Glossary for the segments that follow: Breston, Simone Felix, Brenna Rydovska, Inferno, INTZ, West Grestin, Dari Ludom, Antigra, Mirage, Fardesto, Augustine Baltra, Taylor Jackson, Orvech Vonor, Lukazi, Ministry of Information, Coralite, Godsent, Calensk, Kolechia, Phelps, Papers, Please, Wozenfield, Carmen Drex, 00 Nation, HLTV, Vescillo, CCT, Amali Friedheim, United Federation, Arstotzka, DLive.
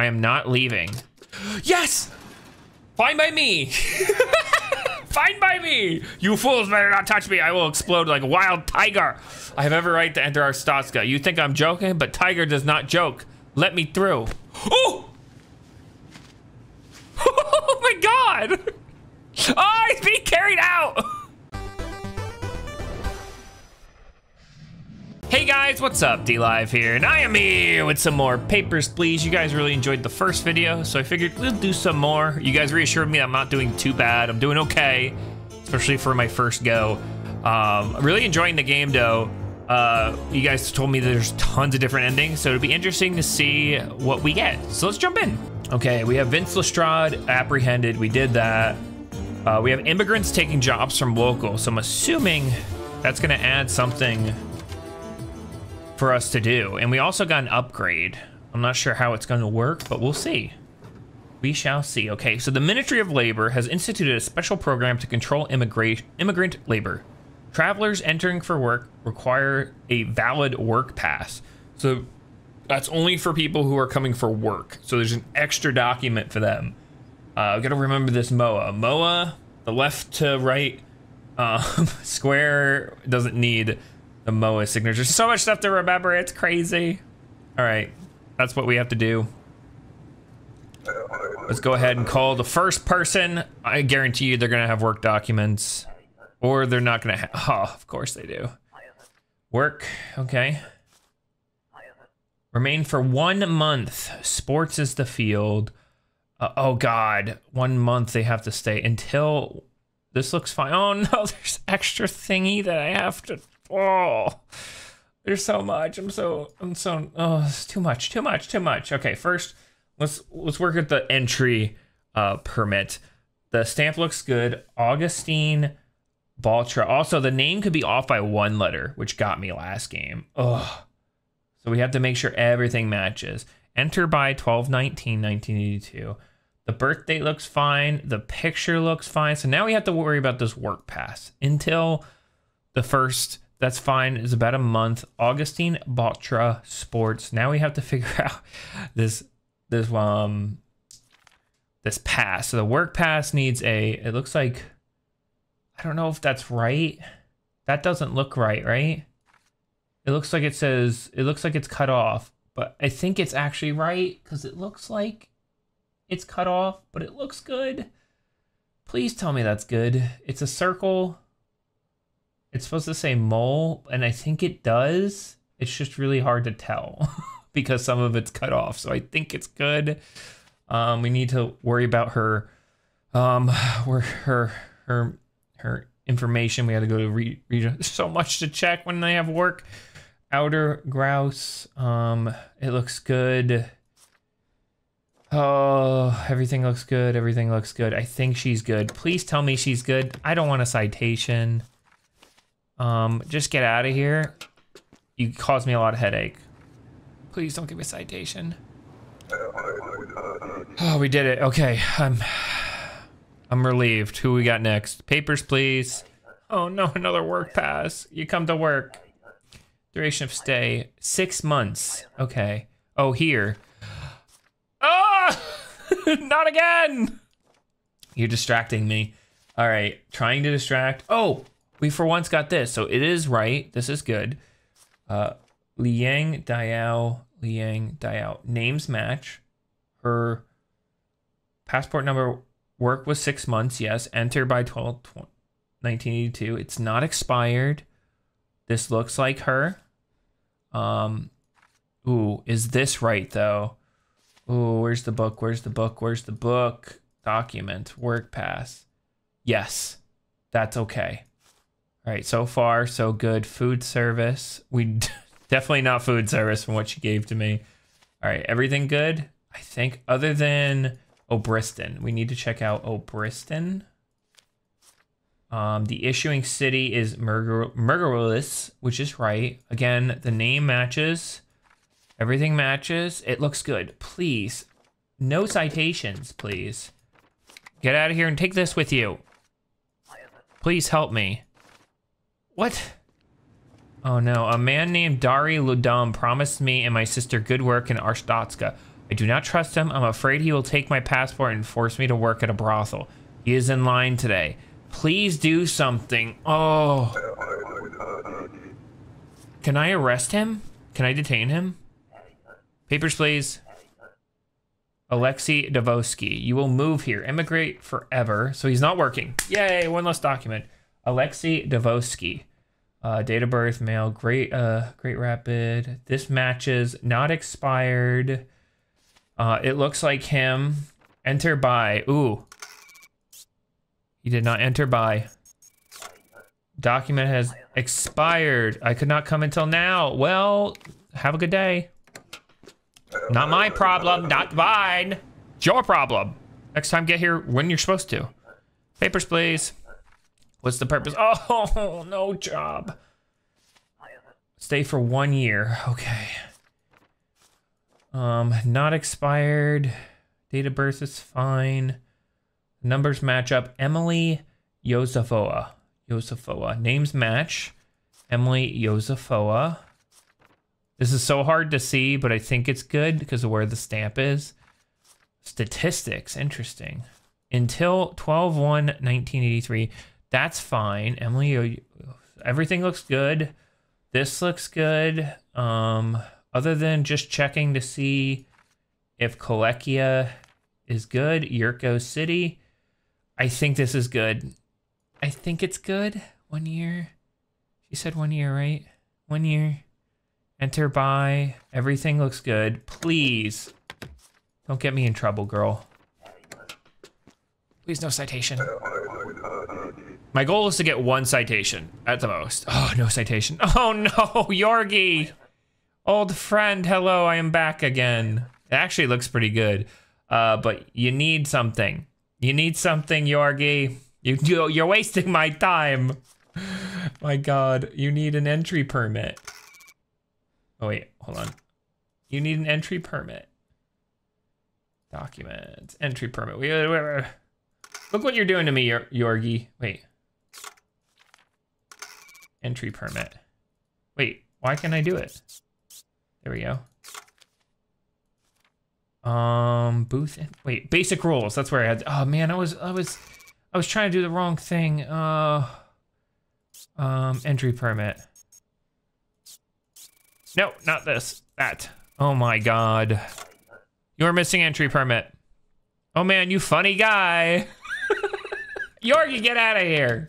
I am not leaving. Yes! Fine by me! Fine by me! You fools better not touch me. I will explode like a wild tiger. I have every right to enter Arstotzka. You think I'm joking, but Tiger does not joke. Let me through. Oh! Oh my god! Oh, he's being carried out! Hey guys, what's up? DLive here, and I am here with some more Papers, Please. You guys really enjoyed the first video, so I figured we'll do some more. You guys reassured me I'm not doing too bad. I'm doing okay, especially for my first go. I'm really enjoying the game, though. You guys told me there's tons of different endings, so it'll be interesting to see what we get. So let's jump in. Okay, we have Vince Lestrade apprehended. We did that. We have immigrants taking jobs from locals, so I'm assuming that's going to add something for us to do. And we also got an upgrade. I'm not sure how it's going to work, but we'll see. We shall see. Okay, so the Ministry of Labor has instituted a special program to control immigrant labor. Travelers entering for work require a valid work pass. So that's only for people who are coming for work. So there's an extra document for them. I've got to remember this MOA. MOA, the left to right square doesn't need the MOA signature. So much stuff to remember, it's crazy. All right, that's what we have to do. Let's go ahead and call the first person. I guarantee you they're gonna have work documents, or they're not gonna have, oh, of course they do. Work, okay. Remain for 1 month, sports is the field. Oh God, 1 month they have to stay until, this looks fine. Oh no, there's extra thingy that I have to, oh, there's so much. I'm so, oh, it's too much. Okay, first, let's work at the entry permit. The stamp looks good. Augustine Baltra. Also, the name could be off by 1 letter, which got me last game. Oh, so we have to make sure everything matches. Enter by 12/19/1982. The birth date looks fine. The picture looks fine. So now we have to worry about this work pass until the first. That's fine, it's about a month. Augustine Baltra Sports. Now we have to figure out this pass. So the work pass needs a, it looks like, I don't know if that's right. That doesn't look right, right? It looks like it says, it looks like it's cut off, but I think it's actually right because it looks like it's cut off, but it looks good. Please tell me that's good. It's a circle. It's supposed to say mole, and I think it does. It's just really hard to tell because some of it's cut off. So I think it's good. We need to worry about her, her information. We had to go to region. So much to check when they have work. Outer grouse. It looks good. Oh, everything looks good. Everything looks good. I think she's good. Please tell me she's good. I don't want a citation. Just get out of here. You caused me a lot of headache. Please don't give me a citation. Oh, we did it. Okay, I'm relieved. Who we got next? Papers, please. Oh no, another work pass. You come to work. Duration of stay, 6 months. Okay. Oh, here. Ah! Not again! You're distracting me. All right, trying to distract. Oh! We for once got this, so it is right. This is good. Liang Diao. Names match. Her passport number, work was 6 months, yes. Enter by 12/1982. It's not expired. This looks like her. Ooh, is this right though? Ooh, where's the book? Where's the book? Document, work pass. Yes, that's okay. All right, so far, so good. Food service. We definitely not food service from what she gave to me. All right, everything good? I think other than Obristan. We need to check out Obristan. The issuing city is Mergurlis, which is right. Again, the name matches. Everything matches. It looks good. Please, no citations, please. Get out of here and take this with you. Please help me. What? Oh no, a man named Dari Ludom promised me and my sister good work in Arstotzka. I do not trust him. I'm afraid he will take my passport and force me to work at a brothel. He is in line today. Please do something. Oh. Can I arrest him? Can I detain him? Papers, please. Alexei Dovosky. You will move here. Immigrate forever. So he's not working. Yay, one less document. Alexei Dovosky. Date of birth, male, Great Rapid. This matches, not expired. It looks like him. Enter by. Ooh. He did not enter by. Document has expired. I could not come until now. Well, have a good day. Not my problem, not mine. It's your problem. Next time, get here when you're supposed to. Papers, please. What's the purpose? Oh, no job. Stay for 1 year. Okay. Not expired. Date of birth is fine. Numbers match up. Emily Yosefoa. Names match. Emily Yosefoa. This is so hard to see, but I think it's good because of where the stamp is. Statistics. Interesting. Until 12/1/1983. That's fine. Emily, everything looks good. This looks good. Other than just checking to see if Kolechia is good. Yurko City. I think this is good. I think it's good. 1 year. She said 1 year, right? 1 year. Enter by. Everything looks good. Please. Don't get me in trouble, girl. Please, no citation. My goal is to get one citation at the most. Oh, no citation. Oh no, Jorji. Old friend, hello, I am back again. It actually looks pretty good. But you need something. You need something, Jorji. You're wasting my time. My God, you need an entry permit. Oh wait, hold on. You need an entry permit. Documents, entry permit. We look what you're doing to me, Jorji. Wait. Entry permit. Wait, why can't I do it? There we go. Booth. Wait, basic rules. That's where I had. Oh man, I was trying to do the wrong thing. Entry permit. No, not this. That. Oh my God. You're missing entry permit. Oh man, you funny guy. Jorji, get out of here.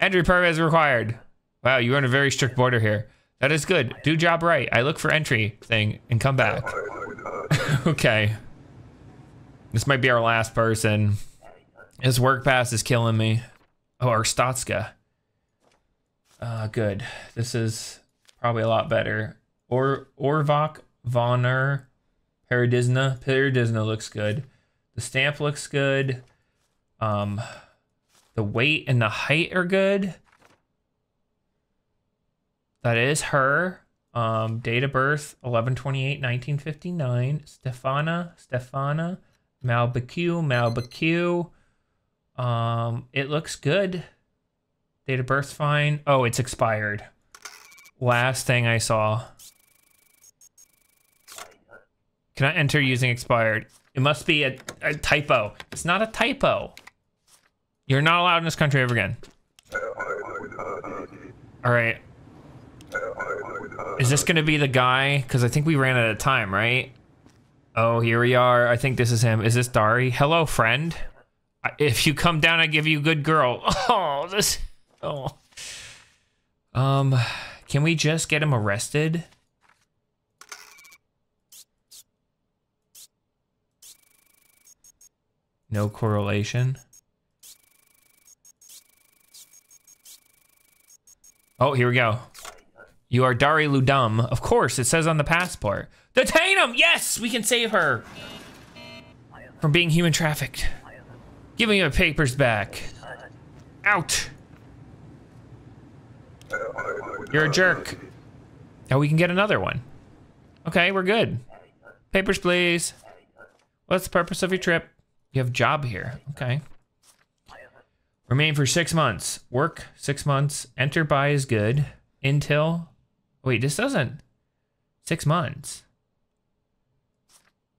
Entry permit is required. Wow, you run a very strict border here. That is good. Do job right. I look for entry thing and come back. Okay. This might be our last person. His work pass is killing me. Oh, Arstotzka. Good. This is probably a lot better. Orvech Vonor. Paradisna looks good. The stamp looks good. The weight and the height are good. That is her. Date of birth, 11/28/1959. Stefana. Malbecue. It looks good. Date of birth's fine. Oh, it's expired. Last thing I saw. Can I enter using expired? It must be a typo. It's not a typo. You're not allowed in this country ever again. All right. Is this gonna be the guy? Because I think we ran out of time, right? Oh, here we are. I think this is him. Is this Dari? Hello, friend. If you come down, I give you good girl. Oh, this. Oh. Can we just get him arrested? No correlation. Oh, here we go. You are Dari Ludum. Of course, it says on the passport. Detain him! Yes, we can save her from being human trafficked. Give me your papers back. Out. You're a jerk. Now we can get another one. Okay, we're good. Papers, please. What's the purpose of your trip? You have a job here. Okay. Remain for 6 months. Work 6 months. Enter by is good. Until. Wait, this doesn't. 6 months.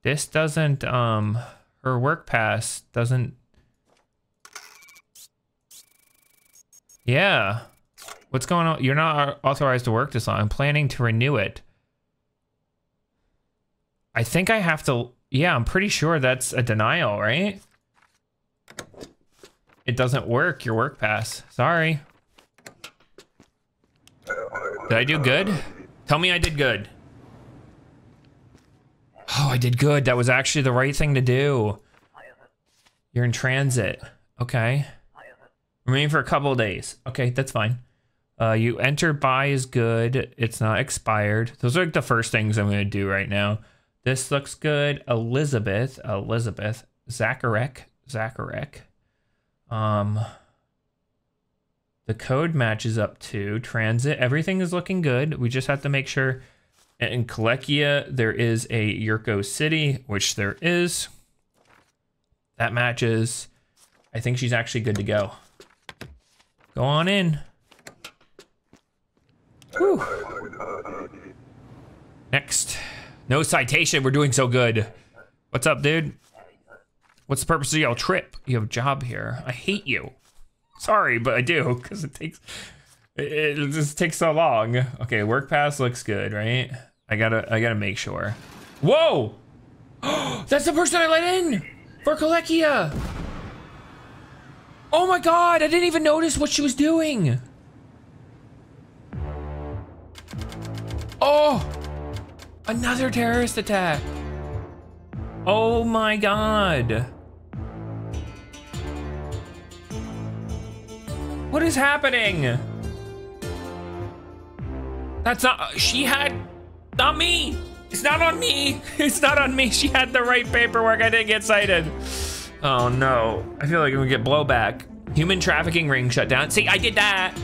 This doesn't, her work pass doesn't. Yeah. What's going on? You're not authorized to work this long. I'm planning to renew it. I think I have to. Yeah, I'm pretty sure that's a denial, right? It doesn't work, your work pass. Sorry. Did I do good? Tell me I did good. Oh, I did good. That was actually the right thing to do. You're in transit. Okay. Remain for a couple of days. Okay, that's fine. You enter buy is good. It's not expired. Those are like the first things I'm going to do right now. This looks good. Elizabeth, Zacharek. The code matches up to transit. Everything is looking good. We just have to make sure. In Kolechia, there is a Yurko City, which there is. That matches. I think she's actually good to go. Go on in. Whew. Next. No citation, we're doing so good. What's up, dude? What's the purpose of your trip? You have a job here. I hate you. Sorry, but I do, because it just takes so long. Okay, work pass looks good, right? I gotta make sure. Whoa! That's the person I let in for Kolechia! Oh my god, I didn't even notice what she was doing. Oh! Another terrorist attack. Oh my god. What is happening? That's not, she had, not me. It's not on me. It's not on me. She had the right paperwork. I didn't get cited. Oh no. I feel like I'm gonna get blowback. Human trafficking ring shut down. See, I did that.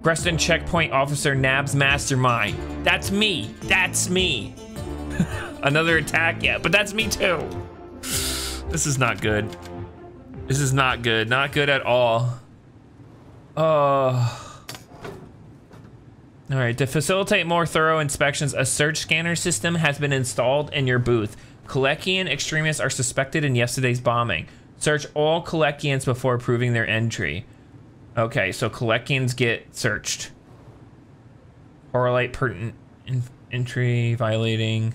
Grestin checkpoint officer nabs mastermind. That's me. That's me. Another attack, yeah, but that's me too. This is not good. This is not good. Not good at all. Oh. All right. To facilitate more thorough inspections, a surge scanner system has been installed in your booth. Kolechian extremists are suspected in yesterday's bombing. Search all Kolechians before approving their entry. Okay, so Kolechians get searched. Coralite pertinent entry violating.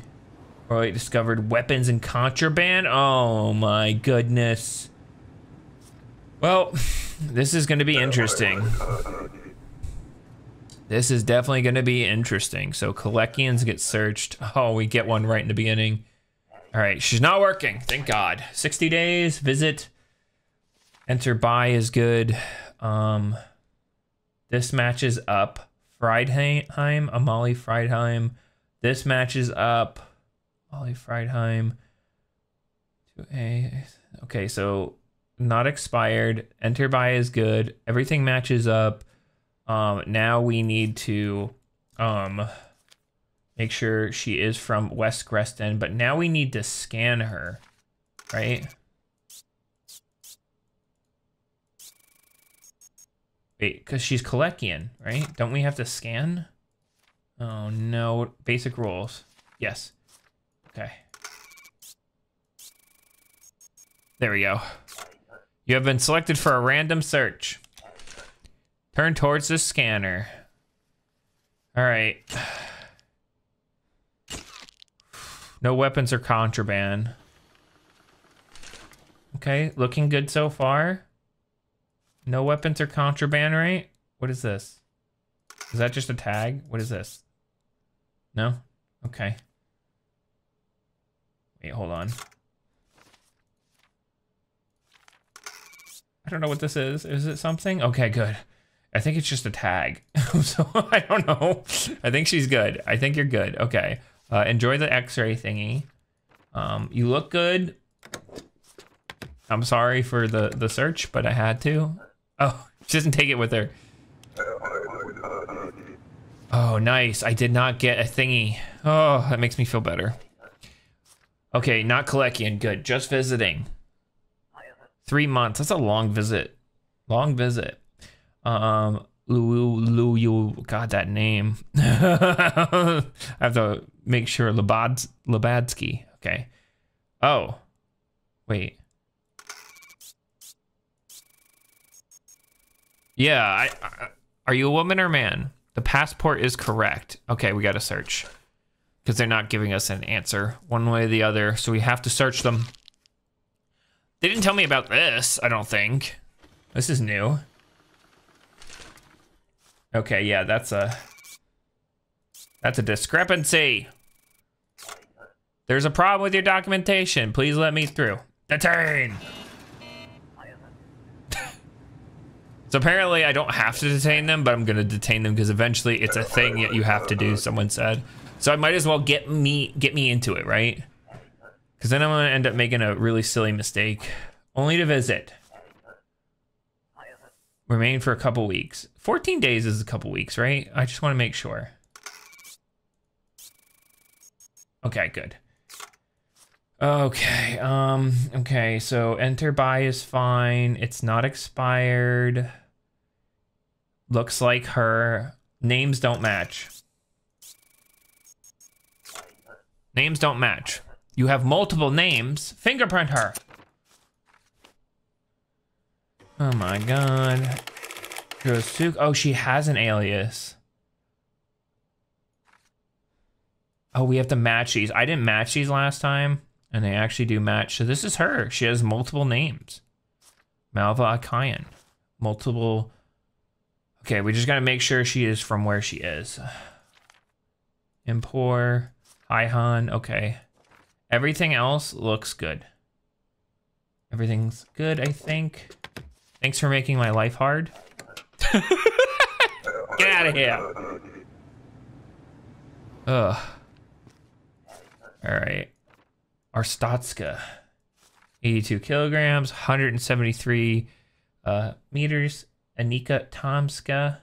Coralite discovered weapons and contraband. Oh my goodness. Well, this is going to be interesting. This is definitely going to be interesting. So Kolechians get searched. Oh, we get one right in the beginning. All right, she's not working. Thank God. 60 days, visit. Enter buy is good. This matches up. Friedheim, Amali Friedheim. This matches up. Amali Friedheim. 2A. Okay, so not expired. Enter buy is good. Everything matches up. Now we need to make sure she is from West Grestin, but now we need to scan her, right? Wait, because she's Kolechian, right? Don't we have to scan? Oh no, basic rules. Yes. Okay. There we go. You have been selected for a random search. Turn towards the scanner. All right. No weapons or contraband. Okay, looking good so far. No weapons or contraband, right? What is this? Is that just a tag? What is this? No? Okay. Wait, hold on. I don't know what this is. Is it something? Okay, good. I think it's just a tag. So I don't know. I think she's good. I think you're good. Okay. Enjoy the x-ray thingy. You look good. I'm sorry for the search, but I had to. Oh, she doesn't take it with her. Oh, nice. I did not get a thingy. Oh, that makes me feel better. Okay, not Kolechian. Good. Just visiting. 3 months. That's a long visit. Lu, God, that name. I have to make sure. Labadsky. Okay. Oh, wait. Yeah. Are you a woman or man? The passport is correct. Okay, we got to search because they're not giving us an answer one way or the other. So we have to search them. They didn't tell me about this, I don't think. This is new. Okay, yeah, that's a discrepancy. There's a problem with your documentation. Please let me through. Detain! So apparently I don't have to detain them, but I'm gonna detain them because eventually it's a thing that you have to do, someone said. So I might as well get me into it, right? Because then I'm gonna end up making a really silly mistake. Only to visit. Remain for a couple weeks. 14 days is a couple weeks, right? I just want to make sure. Okay, good. Okay, okay, so enter by is fine. It's not expired. Looks like her. Names don't match. Names don't match. You have multiple names. Fingerprint her. Oh my God. Oh, she has an alias. Oh, we have to match these. I didn't match these last time, and they actually do match. So this is her. She has multiple names. Malva Akayan. Multiple. Okay, we just gotta make sure she is from where she is. Impor, Hihan, okay. Everything else looks good. Everything's good, I think. Thanks for making my life hard. Get out of here. Ugh. Alright. Arstotzka. 82 kilograms, 173 meters. Anika Tomska.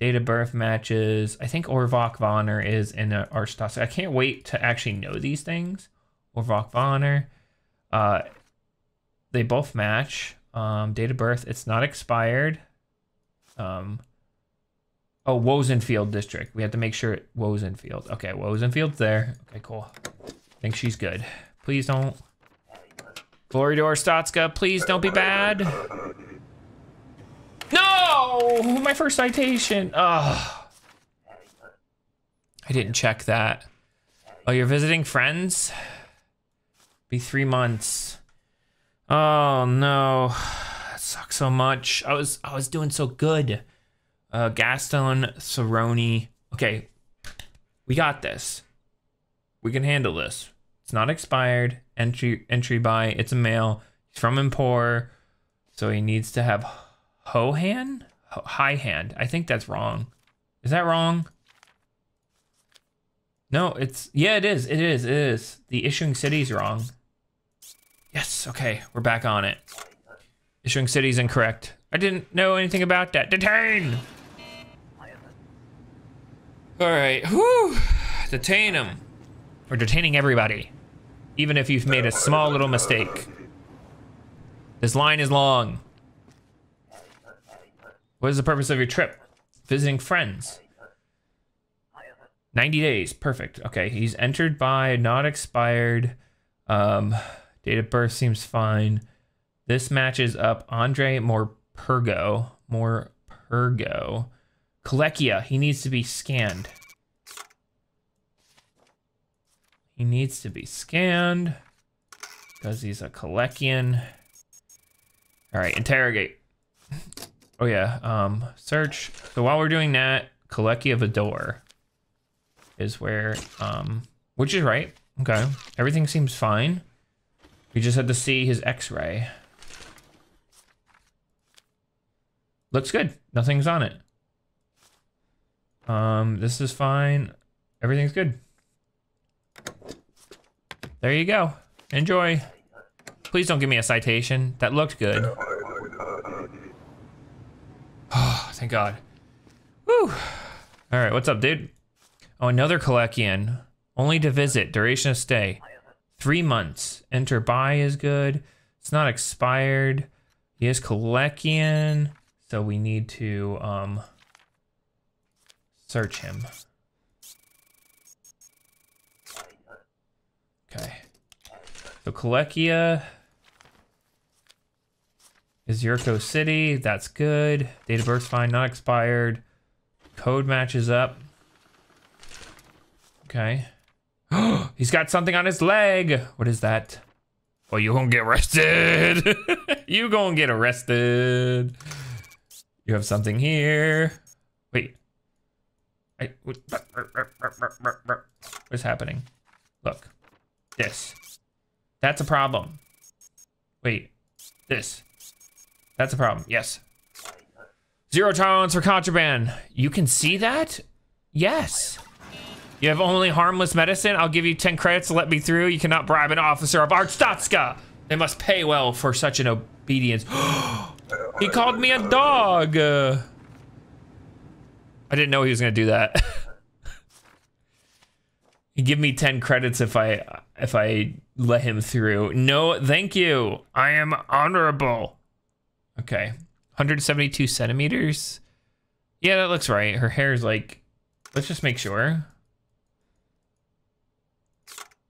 Date of birth matches. I think Orvech Vonor is in Arstotzka. I can't wait to actually know these things. Orvech Vonor. They both match. Date of birth. It's not expired. Oh, Wozenfield district. We have to make sure Wozenfield. Okay, Wozenfield's there. Okay, cool. I think she's good. Please don't. Glory to Arstotzka. Please don't be bad. No! My first citation. Oh. I didn't check that. Oh, you're visiting friends? Be 3 months. Oh no. That sucks so much. I was doing so good. Gaston Cerrone. Okay. We got this. We can handle this. It's not expired. Entry by. It's a male. He's from Impor. So he needs to have Hohan? High hand. I think that's wrong. Is that wrong? No, it's, yeah, it is. It is. It is. The issuing city's wrong. Yes. Okay. We're back on it. Issuing city's incorrect. I didn't know anything about that. Detain! All right. Whew. Detain him. We're detaining everybody. Even if you've made a small little mistake. This line is long. What is the purpose of your trip? Visiting friends. 90 days, perfect. Okay, he's entered by, not expired. Date of birth seems fine. This matches up Andre Morpurgo. Kolechia, he needs to be scanned. He needs to be scanned because he's a Kolechian. All right, interrogate. Oh yeah, search. So while we're doing that, Kolechia Vador is where, which is right. Okay, everything seems fine. We just had to see his x-ray. Looks good, nothing's on it. This is fine, everything's good. There you go, enjoy. Please don't give me a citation, that looked good. Oh, thank God. Woo. All right, what's up, dude? Oh, another Kolechian. Only to visit, duration of stay. 3 months. Enter by is good. It's not expired. He is Kolechian, so we need to search him. Okay. So Kolechia is Yurko City. That's good. Date of birth's fine, not expired. Code matches up. Okay. He's got something on his leg. What is that? Well, you gonna get arrested. You gonna get arrested. You have something here. Wait. What's happening? Look. This. That's a problem. Wait. This. That's a problem. Yes. Zero tolerance for contraband. You can see that? Yes. You have only harmless medicine. I'll give you 10 credits to let me through. You cannot bribe an officer of Arstotzka. They must pay well for such an obedience. He called me a dog. I didn't know he was gonna do that. He'd give me 10 credits if I let him through. No, thank you. I am honorable. Okay, 172 centimeters. Yeah, that looks right. Her hair is like, let's just make sure.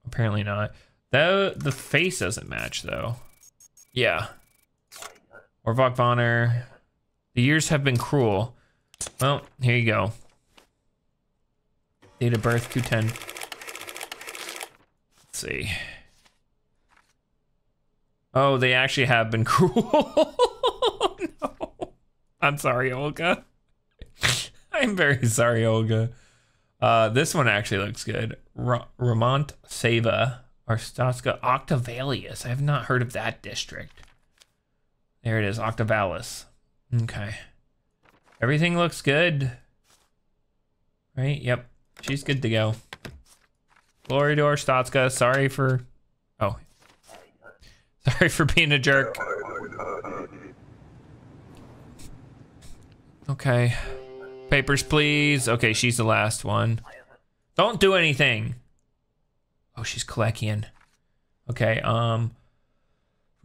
Apparently not. Though the face doesn't match though. Yeah. Orvech Vonor. The years have been cruel. Well, here you go. Date of birth 210. Let's see. Oh, they actually have been cruel. No. I'm sorry, Olga. I'm very sorry, Olga. This one actually looks good. Ramont Seva, Arstotzka, Octavalis. I have not heard of that district. There it is, Octavalis. Okay. Everything looks good. Right? Yep. She's good to go. Glory to Arstotzka. Sorry for... Oh. Sorry for being a jerk. Okay. Papers, please. Okay, she's the last one. Don't do anything. Oh, she's Kolechian. Okay, we're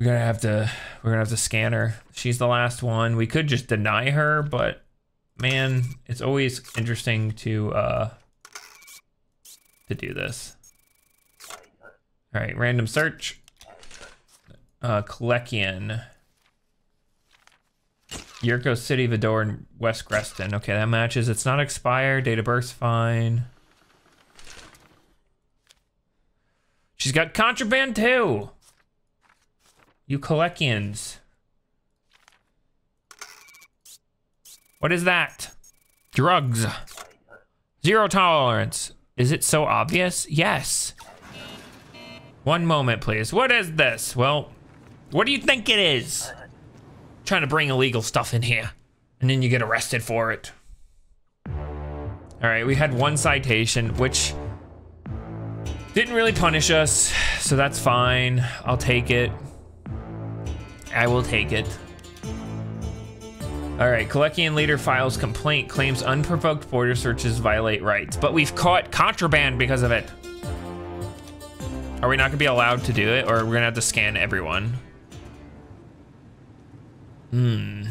gonna have to scan her. She's the last one. We could just deny her, but man, it's always interesting to do this. All right, random search. Kolechian. Yurko City, Vidor, and West Grestin. Okay, that matches. It's not expired. Date of birth's fine. She's got contraband too. You Kolechians. What is that? Drugs. Zero tolerance. Is it so obvious? Yes. One moment, please. What is this? Well, what do you think it is? Trying to bring illegal stuff in here and then you get arrested for it. All right, we had one citation which didn't really punish us, so that's fine. I'll take it. I will take it. All right, Kolechian leader files complaint, claims unprovoked border searches violate rights, but we've caught contraband because of it. Are we not gonna be allowed to do it, or we're gonna have to scan everyone? Hmm.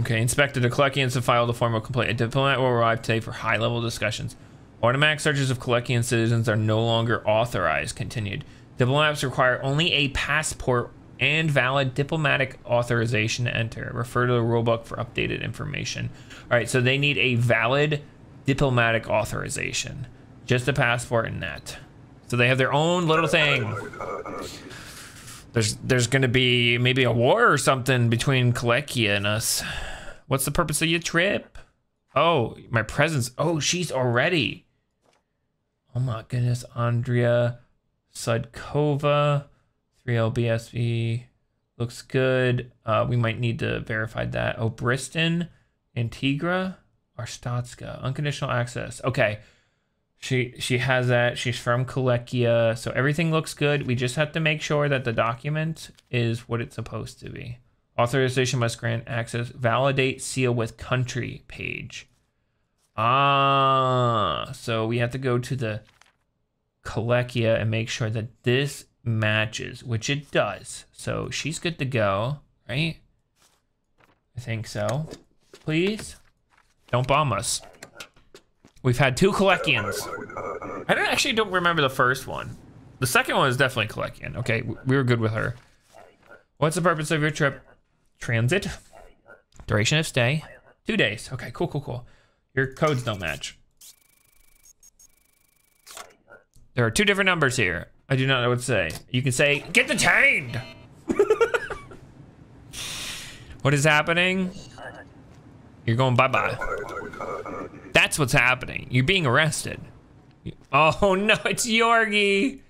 Okay, inspected the Kolechians have filed a formal complaint. A diplomat will arrive today for high-level discussions. Automatic searches of Kolechian citizens are no longer authorized. Continued. Diplomats require only a passport and valid diplomatic authorization to enter. Refer to the rulebook for updated information. All right, so they need a valid diplomatic authorization. Just a passport and that. So they have their own little thing. There's gonna be maybe a war or something between Kolechia and us. What's the purpose of your trip? Oh, my presence. Oh, she's already. Oh my goodness, Andrea Sudkova, 3LBSV, looks good. We might need to verify that. Oh, Breston, Antigra, Arstotzka, unconditional access. Okay, she has that. She's from Kolechia, so everything looks good. We just have to make sure that the document is what it's supposed to be. Authorization must grant access. Validate seal with country page. Ah, so we have to go to the Kolechia and make sure that this matches, which it does. So she's good to go. right? I think so. Please don't bomb us. We've had two Kolechians. I don't remember the first one. The second one is definitely Kolechian. Okay, we were good with her. What's the purpose of your trip? Transit. Duration of stay. 2 days. Okay, cool, cool, cool. Your codes don't match. There are two different numbers here. I do not know what to say. You can say, get detained! What is happening? You're going bye-bye. That's what's happening. You're being arrested. Oh no, it's Jorji.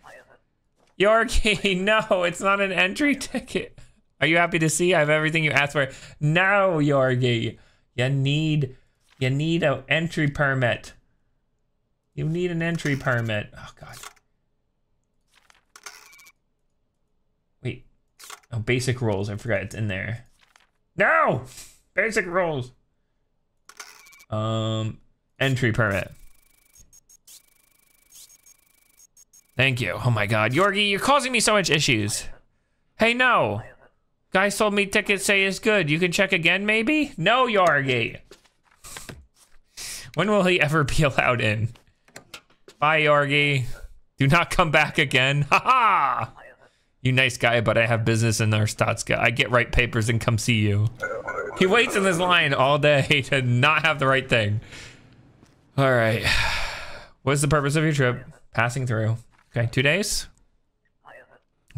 Jorji, no, it's not an entry ticket. Are you happy to see I have everything you asked for? No, Jorji. You need an entry permit. You need an entry permit. Oh God. Wait. Oh, basic rules. I forgot it's in there. No! Basic rules. Entry permit. Thank you. Oh my God. Jorji, you're causing me so much issues. Hey, no. Guys sold me tickets, say it's good. You can check again, maybe? No, Jorji. When will he ever be allowed in? Bye, Jorji. Do not come back again. Ha ha! You nice guy, but I have business in Arstotzka. I get right papers and come see you. He waits in this line all day to not have the right thing. All right. What's the purpose of your trip? Passing through. Okay, 2 days?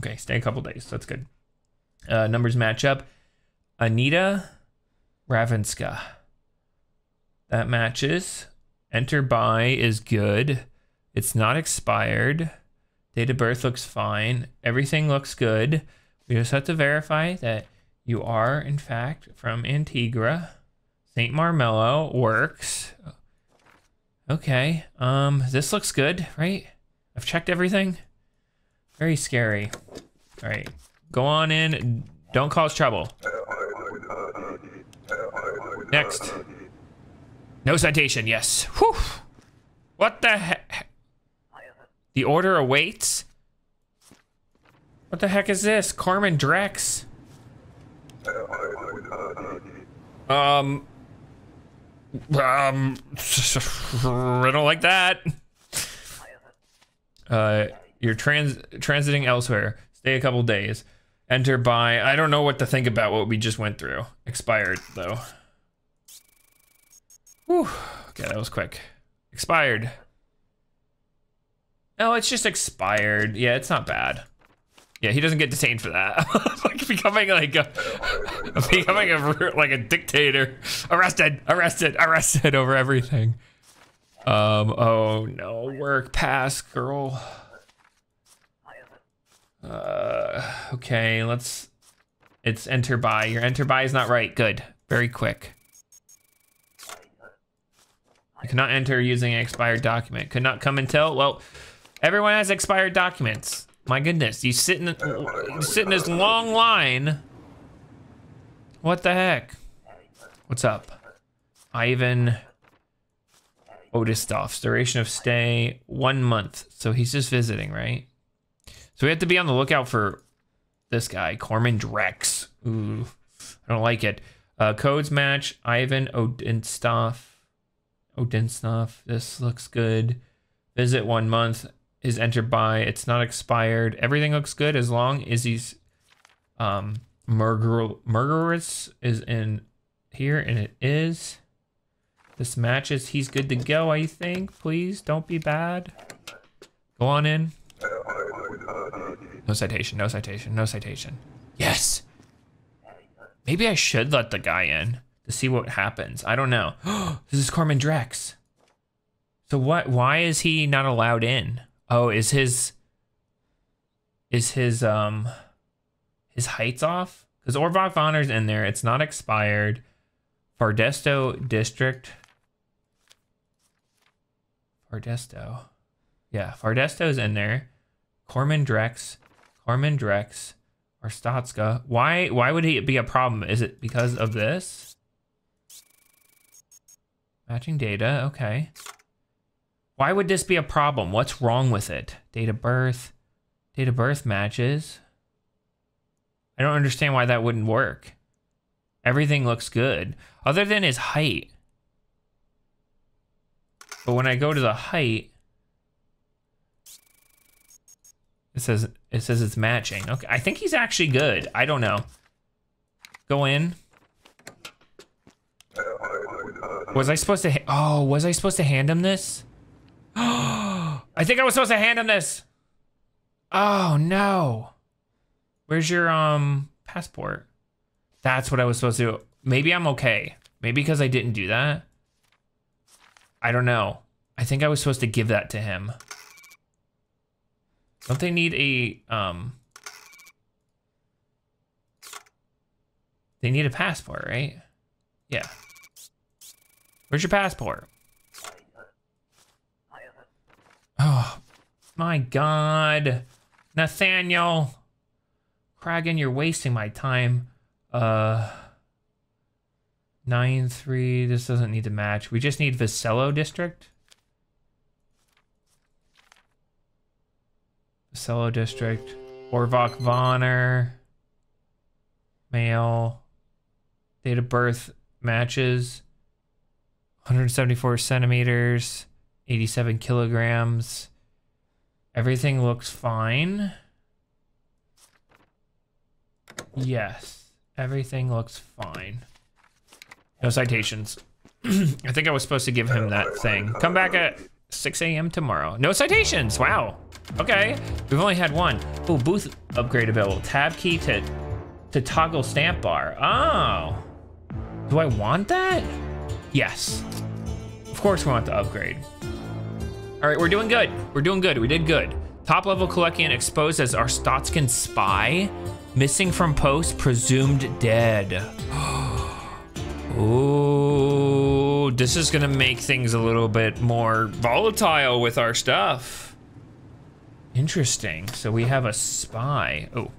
Okay, stay a couple days. That's good. Numbers match up. Anita Ravinska. That matches. Enter by is good. It's not expired. Date of birth looks fine. Everything looks good. We just have to verify that you are, in fact, from Antigra. Saint Marmello works. Okay. This looks good, right? I've checked everything. Very scary. All right. Go on in. Don't cause trouble. Next. No citation. Yes. Whew. What the heck? The order awaits. What the heck is this? Carmen Drex. I don't like that. You're transiting elsewhere. Stay a couple days. Enter by, I don't know what to think about what we just went through. Expired though. Whew. Okay, that was quick. Expired. No, it's just expired. Yeah, it's not bad. Yeah, he doesn't get detained for that. Like becoming like a, like a dictator. Arrested, arrested, arrested over everything. Oh no, work pass, girl. Okay, let's, it's enter by. Your enter by is not right. Good. Very quick. You cannot enter using an expired document. Could not come until, well, everyone has expired documents. My goodness, you sit in this long line. What the heck? What's up? Ivan Odistov's duration of stay 1 month. So he's just visiting, right? So we have to be on the lookout for this guy, Corman Drex. Ooh, I don't like it. Codes match, Ivan Odinstov, this looks good. Visit 1 month is entered by, it's not expired. Everything looks good as long as he's, Mergurlis is in here and it is. This matches, he's good to go, I think. Please don't be bad. Go on in. No citation, no citation, no citation. Yes. Maybe I should let the guy in to see what happens. I don't know. This is Carmen Drex. So what, why is he not allowed in? Oh, is his heights off? Cause Orvech Vonor's in there. It's not expired. Fardesto district. Fardesto. Yeah, Fardesto's in there. Carmen Drex, Arstotzka. Why would he be a problem? Is it because of this? Matching data, okay. Why would this be a problem? What's wrong with it? Date of birth matches. I don't understand why that wouldn't work. Everything looks good, other than his height. But when I go to the height, it says it's matching. Okay, I think he's actually good. I don't know. Go in. Was I supposed to? Oh, was I supposed to hand him this? Oh, I think I was supposed to hand him this. Oh no. Where's your passport? That's what I was supposed to do. Maybe I'm okay. Maybe because I didn't do that. I don't know. I think I was supposed to give that to him. Don't they need a they need a passport, right? Yeah. Where's your passport? Oh my God. Nathaniel. Kragan, you're wasting my time. 9-3, this doesn't need to match. We just need Vescillo district. Vescillo district. Orvech Vonor. Male. Date of birth matches. 174 centimeters. 87 kilograms. Everything looks fine. Yes, everything looks fine. No citations. I think I was supposed to give him that thing. Come back at 6 a.m. tomorrow. No citations, wow. Okay, we've only had one. Oh, booth upgrade available. Tab key to toggle stamp bar. Oh, do I want that? Yes, of course we want the upgrade. All right, we're doing good. We're doing good, we did good. Top level Kolechia exposed as Arstotzkan spy. Missing from post, presumed dead. Oh, this is gonna make things a little bit more volatile with our stuff. Interesting, so we have a spy. Oh.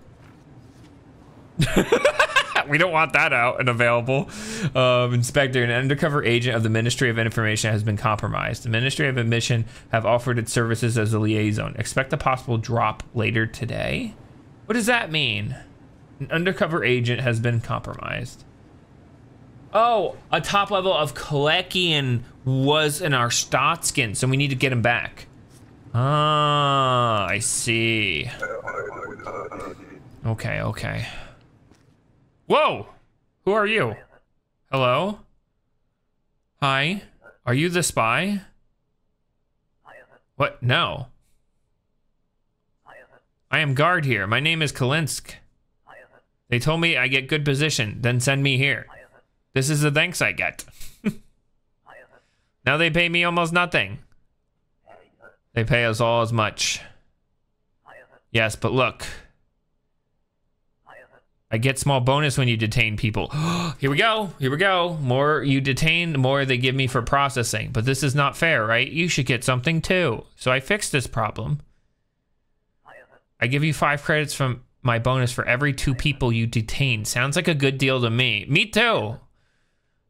We don't want that out and available. Inspector, an undercover agent of the Ministry of Information has been compromised. The Ministry of Admission have offered its services as a liaison. Expect a possible drop later today. What does that mean? An undercover agent has been compromised. Oh, a top level of Kolechian was an Arstotzkan, so we need to get him back. Ah, I see. Okay, okay. Whoa! Who are you? Hello? Hi? Are you the spy? What? No. I am guard here. My name is Calensk. They told me I get good position, then send me here. This is the thanks I get. Now they pay me almost nothing. They pay us all as much. Yes, but look. I get small bonus when you detain people. Here we go, here we go. More you detain, the more they give me for processing. But this is not fair, right? You should get something too. So I fixed this problem. I give you 5 credits from my bonus for every 2 people you detain. Sounds like a good deal to me. Me too.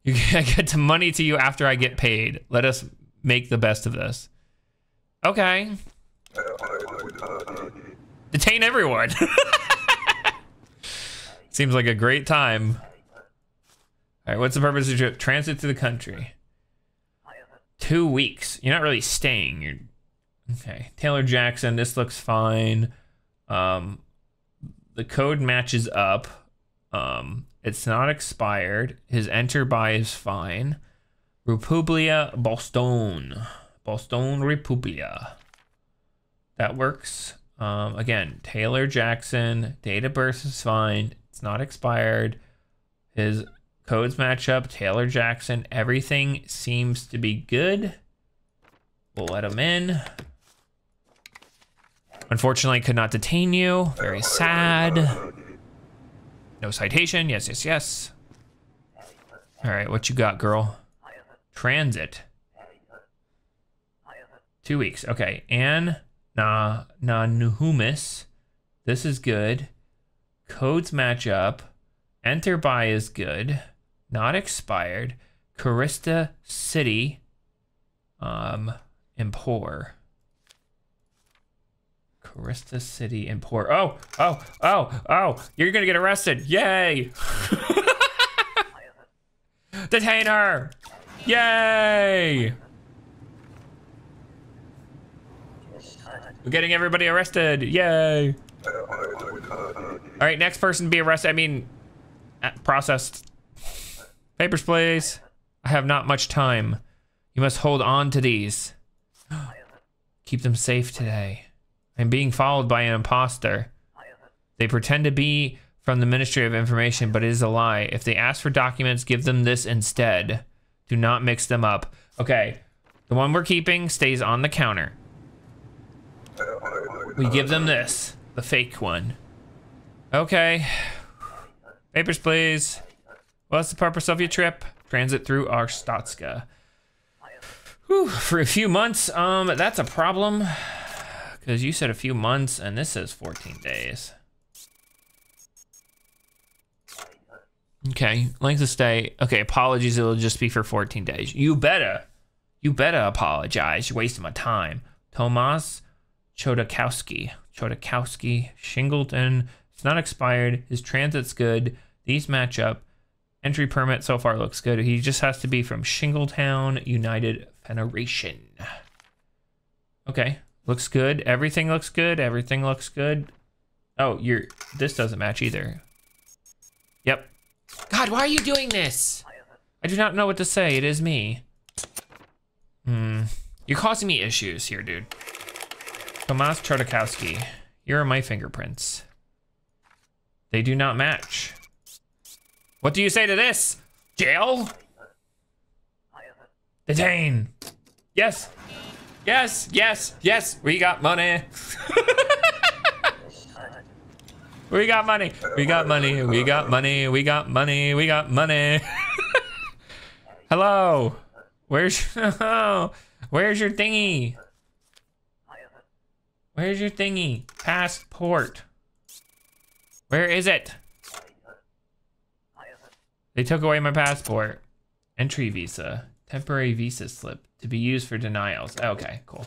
I get the money to you after I get paid. Let us make the best of this. Okay. Detain everyone. Seems like a great time. All right, what's the purpose of your trip? Transit to the country. 2 weeks. You're not really staying. You're okay. Taylor Jackson, this looks fine. The code matches up. It's not expired. His enter by is fine. Republica Boston. Boston Republica. That works. Again, Taylor Jackson, date of birth is fine. It's not expired. His codes match up. Taylor Jackson, everything seems to be good. We'll let him in. Unfortunately, I could not detain you. Very sad. No citation. Yes, yes, yes. All right, what you got, girl? Transit. 2 weeks. Okay. Ann Nanuhumis. This is good. Codes match up. Enter by is good. Not expired. Carista City. Impor. Carista City, Impor. Oh, you're gonna get arrested. Yay. Detain her. Yay. We're getting everybody arrested. Yay. All right, next person be arrested. I mean, processed. Papers, please. I have not much time. You must hold on to these. Keep them safe today. I'm being followed by an imposter. They pretend to be from the Ministry of Information, but it is a lie. If they ask for documents, give them this instead. Do not mix them up. Okay, the one we're keeping stays on the counter. We give them this, the fake one. Okay. Papers, please. What's the purpose of your trip? Transit through Arstotzka. Whew, for a few months, that's a problem. Because you said a few months, and this says 14 days. Okay, length of stay. Okay, apologies, it'll just be for 14 days. You better apologize. You're wasting my time. Tomas Chodakowski, Shingletown. It's not expired. His transit's good. These match up. Entry permit so far looks good. He just has to be from Shingletown, United Federation. Okay, looks good. Everything looks good. Everything looks good. Oh, this doesn't match either. Yep. God, why are you doing this? I do not know what to say. It is me. You're causing me issues here, dude. Tomas Chodakowski, here are my fingerprints. They do not match. What do you say to this? Jail? Detain. Yes. Yes, yes, yes. We got money. We got money. We got money. We got money. We got money. We got money. Hello. Where's your thingy? Where's your thingy? Passport. Where is it? They took away my passport. Entry visa. Temporary visa slip to be used for denials. Okay, cool.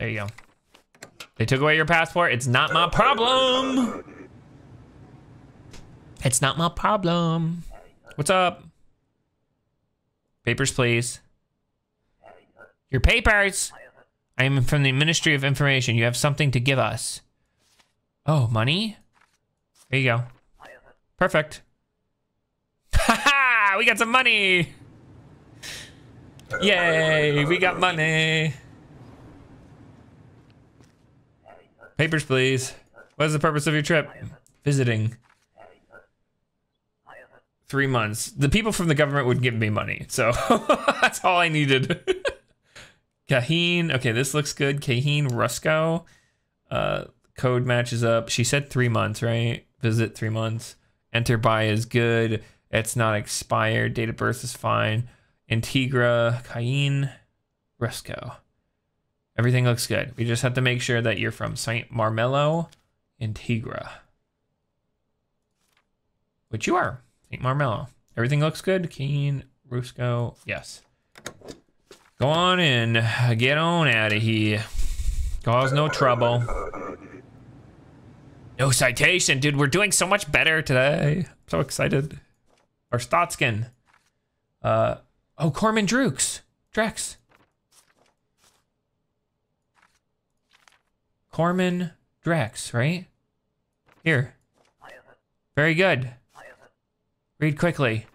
There you go. They took away your passport. It's not my problem. It's not my problem. What's up? Papers, please. Your papers. I am from the Ministry of Information. You have something to give us. Oh, money? There you go. Perfect. Haha, we got some money. Yay, we got money. Papers, please. What is the purpose of your trip? Visiting. 3 months. The people from the government would give me money, so that's all I needed. Kahin, okay, this looks good. Kahin Rusko. Code matches up. She said 3 months, right? Visit 3 months. Enter by is good. It's not expired. Date of birth is fine. Antigra, Kahin, Rusko. Everything looks good. We just have to make sure that you're from Saint Marmello, Antigra. Which you are, Saint Marmello. Everything looks good. Kahin, Rusko, yes. Go on in. Get on out of here. Cause no trouble. No citation, dude. We're doing so much better today. I'm so excited. Arstotzkin. Oh, Corman Drex. Corman Drex, right? Here. Very good. Read quickly.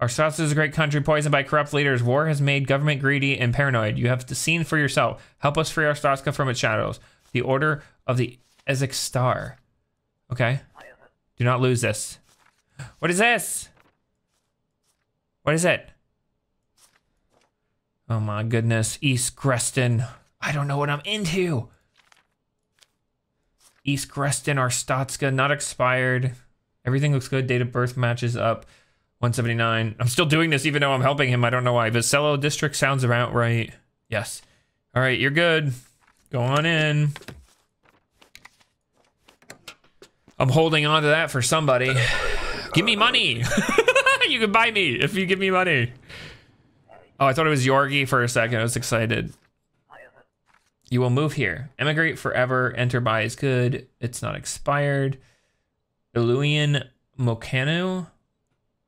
Arstotzka is a great country poisoned by corrupt leaders. War has made government greedy and paranoid. You have seen for yourself. Help us free Arstotzka from its shadows. The order of the EZIC star. Okay. Do not lose this. What is this? What is it? Oh my goodness. East Grestin. I don't know what I'm into. East Grestin, Arstotzka, not expired. Everything looks good. Date of birth matches up. 179. I'm still doing this even though I'm helping him. I don't know why. Vescillo district sounds about right. Yes. All right, you're good. Go on in. I'm holding on to that for somebody. Give me money. You can buy me if you give me money. Oh, I thought it was Jorji for a second. I was excited. You will move here. Emigrate forever. Enter by is good. It's not expired. Iluian Mokanu.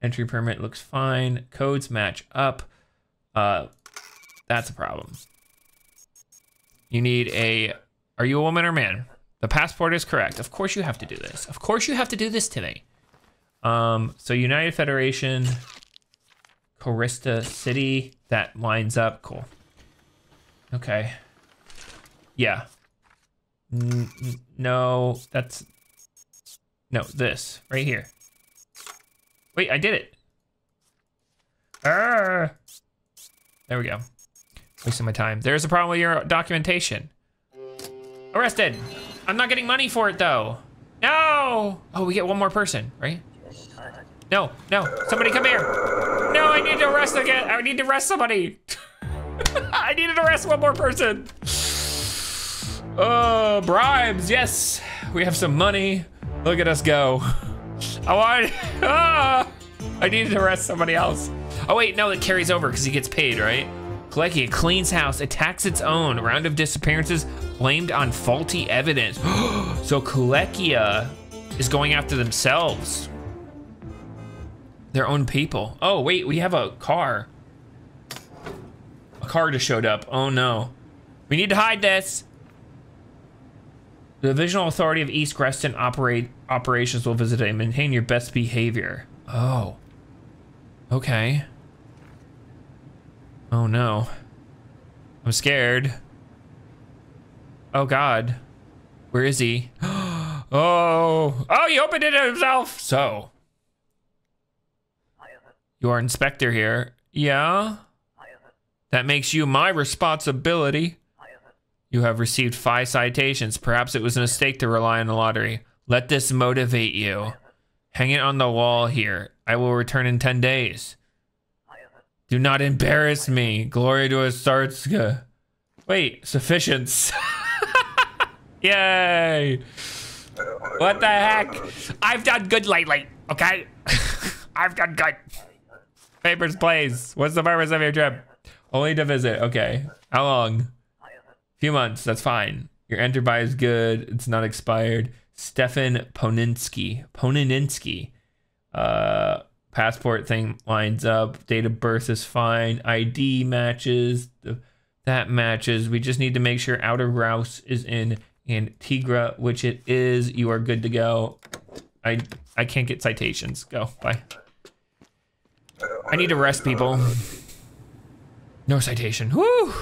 Entry permit looks fine. Codes match up. That's a problem. You need a... Are you a woman or man? The passport is correct. Of course you have to do this. Of course you have to do this today. So United Federation, Carista City, that lines up. Cool. Okay. Yeah. No, that's... No, this. Right here. Wait, I did it. Arrgh. There we go. Wasting my time. There's a problem with your documentation. Arrested. I'm not getting money for it, though. No! Oh, we get one more person, right? No, no. Somebody come here. No, I need to arrest again. I need to arrest somebody. I need to arrest one more person. Oh, bribes. Yes. We have some money. Look at us go. I needed to arrest somebody else. Oh wait, no, that carries over because he gets paid, right? Kolechia cleans house, attacks its own. Round of disappearances blamed on faulty evidence. So Kolechia is going after themselves. Their own people. Oh wait, we have a car. A car just showed up. Oh no. We need to hide this. The Divisional Authority of East Grestin operations will visit and maintain your best behavior. Oh. Okay. Oh no. I'm scared. Oh God. Where is he? Oh. Oh, he opened it himself. So. You are inspector here. Yeah. That makes you my responsibility. You have received 5 citations. Perhaps it was a mistake to rely on the lottery. Let this motivate you. Hang it on the wall here. I will return in 10 days. Do not embarrass me. Glory to Arstotzka. Wait, sufficiency. Yay. What the heck? I've done good lately, okay? I've done good. Papers, please. What's the purpose of your trip? Only to visit, okay. How long? Few months, that's fine. Your enter by is good. It's not expired. Stefan Poninsky. Passport thing lines up. Date of birth is fine. ID matches. That matches. We just need to make sure Outer Rouse is in Antigra, which it is. You are good to go. I can't get citations. Go. Bye. I need to rest, people. No citation. Woo!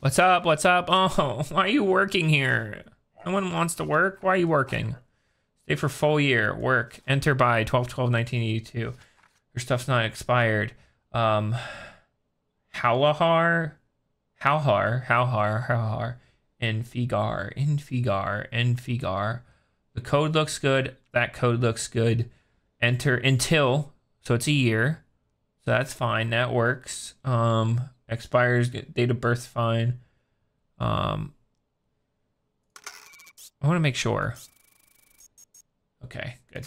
What's up? What's up? Oh, why are you working here? No one wants to work. Why are you working? Stay for full year. Work. Enter by 12/12/1982. Your stuff's not expired. Howlar, Enfigar. The code looks good. That code looks good. Enter until. So it's a year. So that's fine. That works. Expires, date of birth fine. I want to make sure. Okay, good.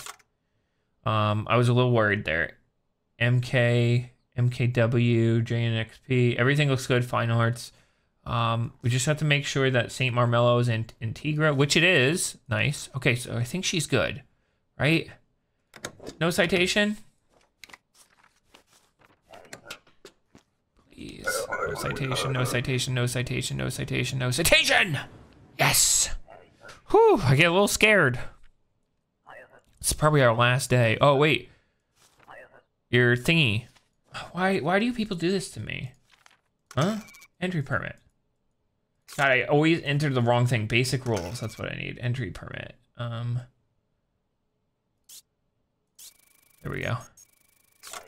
I was a little worried there. MK, MKW, JNXP, everything looks good. Fine arts. We just have to make sure that Saint Marmello is in Antigra, which it is. Nice. Okay, so I think she's good, right? No citation. No citation, no citation, no citation, no citation, no citation! Yes! Whew, I get a little scared. It's probably our last day. Oh, wait. Your thingy. Why do people do this to me? Huh? Entry permit. God, I always enter the wrong thing. Basic rules, that's what I need. Entry permit. There we go.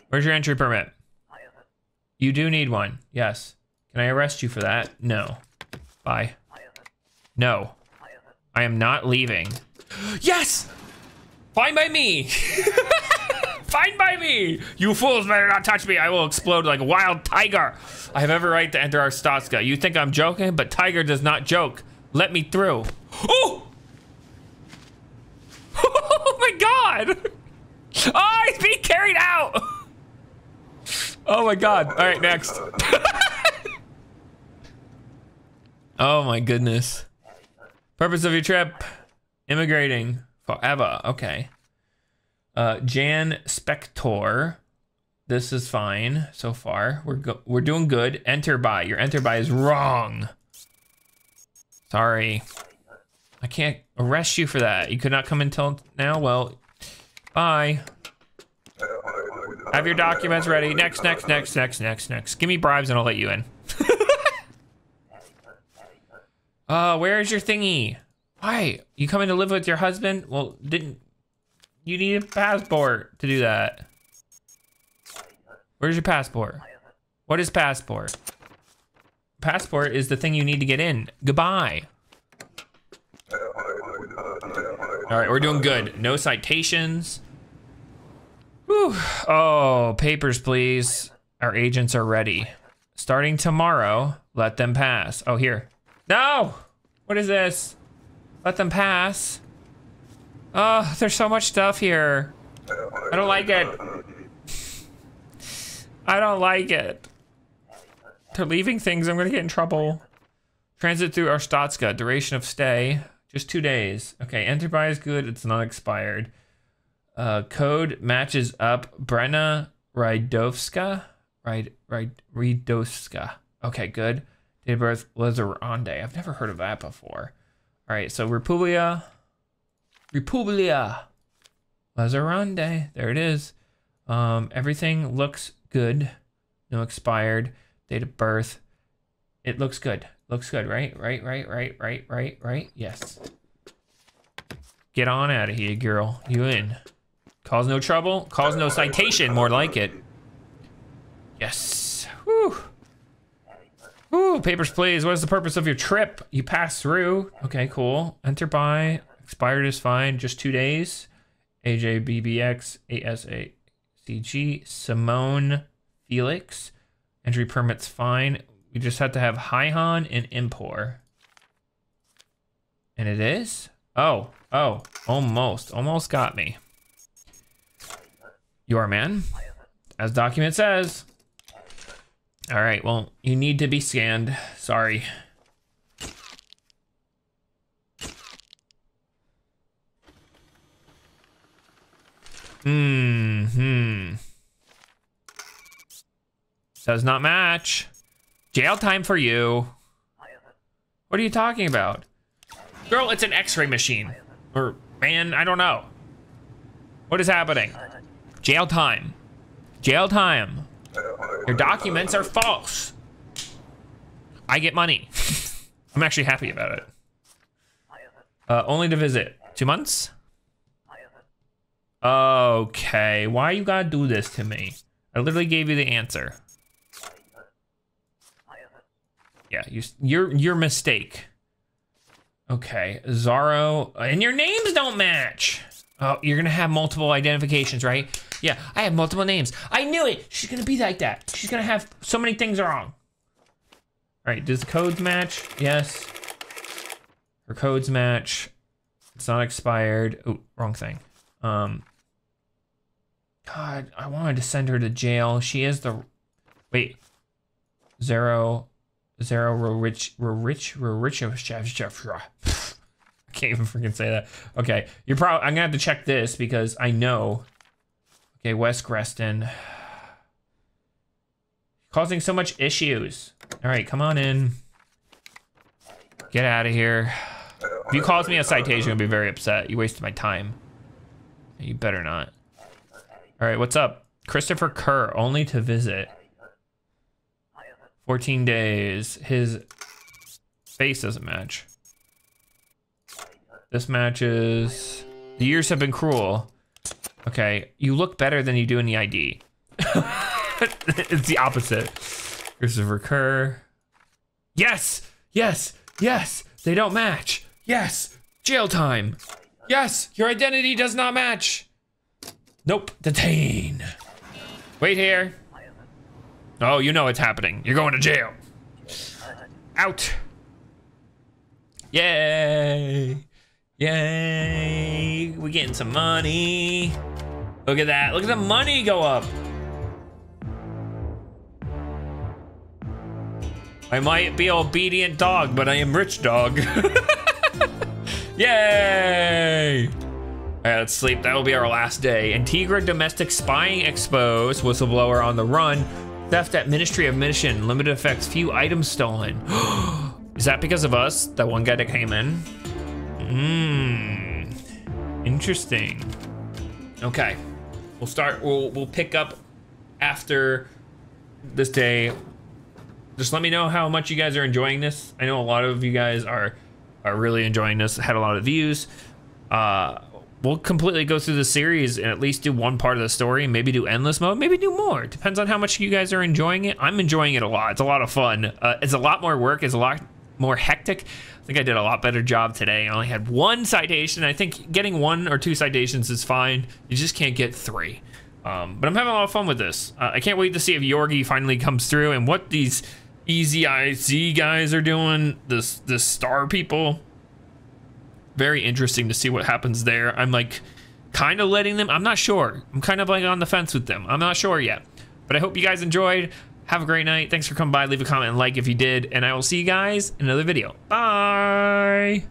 Where's your entry permit? You do need one, yes. Can I arrest you for that? No. Bye. No. I am not leaving. Yes! Fine by me! Fine by me! You fools better not touch me. I will explode like a wild tiger. I have every right to enter Arstotzka. You think I'm joking, but Tiger does not joke. Let me through. Oh! Oh my God! Oh, he's being carried out! Oh my God. All right, next. Oh my goodness. Purpose of your trip, immigrating forever. Okay. Jan Spector. This is fine so far. We're doing good. Enter by. Your enter by is wrong. Sorry. I can't arrest you for that. You could not come until now. Well, bye. Have your documents ready. Next. Give me bribes and I'll let you in. Where's your thingy? Why? You coming to live with your husband? Well, didn't you need a passport to do that? Where's your passport? What is passport? Passport is the thing you need to get in. Goodbye. All right, we're doing good. No citations. Whew. Oh, papers, please. Our agents are ready. Starting tomorrow, let them pass. Oh, here. No! What is this? Let them pass. Oh, there's so much stuff here. I don't like it. I don't like it. They're leaving things, I'm gonna get in trouble. Transit through Arstotzka, duration of stay, just 2 days. Okay, enter by is good, it's not expired. Code matches up, Brenna Rydovska? Rydovska, okay, good. Date of birth, Lazaronde, I've never heard of that before. All right, so Republica, Lazaronde, there it is. Everything looks good, no expired. Date of birth, it looks good, right, yes. Get on out of here, girl, you in. Cause no trouble, cause no citation, more like it. Yes, woo. Woo, papers please, what is the purpose of your trip? You pass through, okay, cool. Enter by, expired is fine, just 2 days. AJBBX, ASACG, Simone Felix. Entry permit's fine. We just have to have Hihan and Impor. And it is? Oh, almost got me. You are man, as document says. All right, well, you need to be scanned, sorry. Does not match. Jail time for you. What are you talking about? Girl, it's an x-ray machine. Or man, I don't know. What is happening? Jail time. Jail time. Your documents are false. I get money. I'm actually happy about it. Only to visit. 2 months? Okay, why you gotta do this to me? I literally gave you the answer. Yeah, your mistake. Okay, Zaro, and your names don't match. Oh, you're gonna have multiple identifications, right? Yeah, I have multiple names. I knew it, she's gonna be like that. She's gonna have so many things wrong. All right, does the codes match? Yes, her codes match. It's not expired. Oh, wrong thing. God, I wanted to send her to jail. She is the, wait, Zaro. I can't even freaking say that. Okay, you're probably, I'm gonna have to check this because I know. Okay, West Grestin. Causing so much issues. All right, come on in. Get out of here. If you cause me a citation, I'll be very upset. You wasted my time. You better not. All right, what's up? Christopher Kerr, only to visit. 14 days, his face doesn't match. This matches. The years have been cruel. Okay, you look better than you do in the ID. It's the opposite. Christopher Kerr. Yes, they don't match. Yes, jail time. Yes, your identity does not match. Nope, detain. Wait here. Oh, you know it's happening. You're going to jail. Out. Yay. We're getting some money. Look at that. Look at the money go up. I might be obedient dog, but I am rich dog. Yay! Alright, let's sleep. That'll be our last day. Antigra domestic spying exposed. Whistleblower on the run. Theft at Ministry of Admission. Limited effects. Few items stolen. Is that because of us? That one guy that came in? Mmm. Interesting. Okay. We'll start. We'll pick up after this day. Just let me know how much you guys are enjoying this. I know a lot of you guys are really enjoying this. Had a lot of views. We'll completely go through the series and at least do one part of the story, and maybe do endless mode, maybe do more. Depends on how much you guys are enjoying it. I'm enjoying it a lot. It's a lot of fun. It's a lot more work. It's a lot more hectic. I think I did a lot better job today. I only had one citation. I think getting one or two citations is fine. You just can't get three. But I'm having a lot of fun with this. I can't wait to see if Jorji finally comes through and what these EZIC guys are doing, this star people. Very interesting to see what happens there. I'm like kind of letting them, I'm not sure. I'm kind of like on the fence with them. I'm not sure yet, but I hope you guys enjoyed. Have a great night. Thanks for coming by. Leave a comment and like if you did, and I will see you guys in another video. Bye.